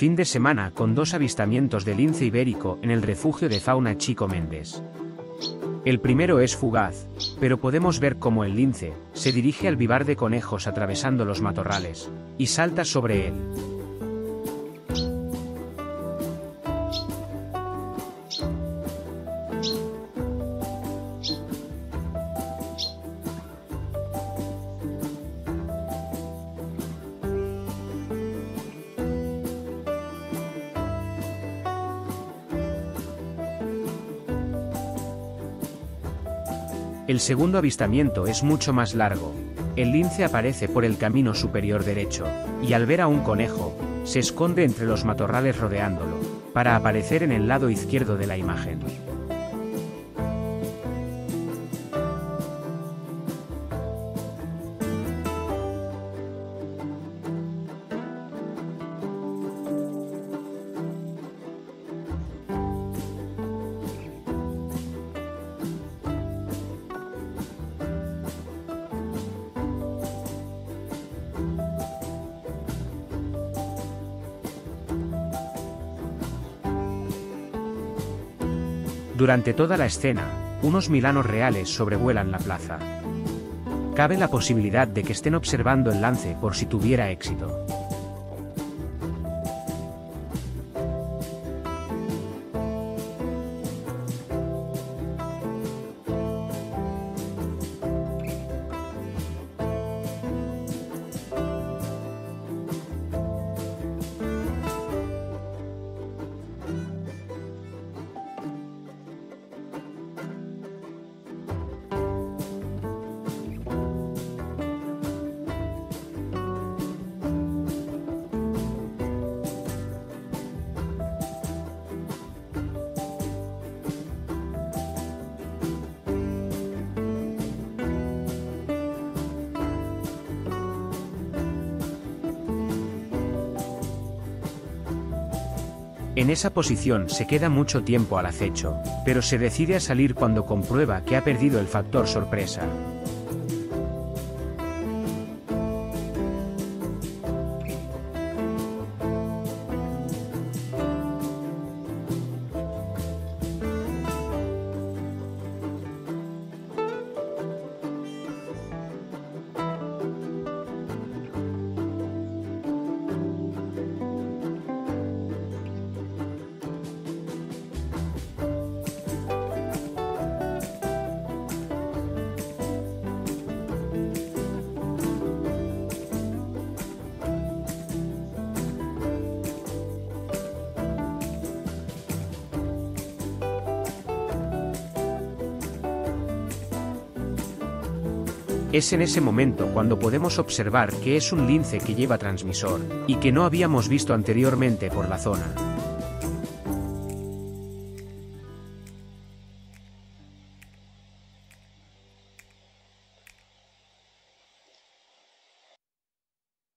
Fin de semana con dos avistamientos de lince ibérico en el refugio de fauna Chico Méndez. El primero es fugaz, pero podemos ver cómo el lince se dirige al vivar de conejos atravesando los matorrales, y salta sobre él. El segundo avistamiento es mucho más largo. El lince aparece por el camino superior derecho, y al ver a un conejo, se esconde entre los matorrales rodeándolo, para aparecer en el lado izquierdo de la imagen. Durante toda la escena, unos milanos reales sobrevuelan la plaza. Cabe la posibilidad de que estén observando el lance por si tuviera éxito. En esa posición se queda mucho tiempo al acecho, pero se decide a salir cuando comprueba que ha perdido el factor sorpresa. Es en ese momento cuando podemos observar que es un lince que lleva transmisor, y que no habíamos visto anteriormente por la zona.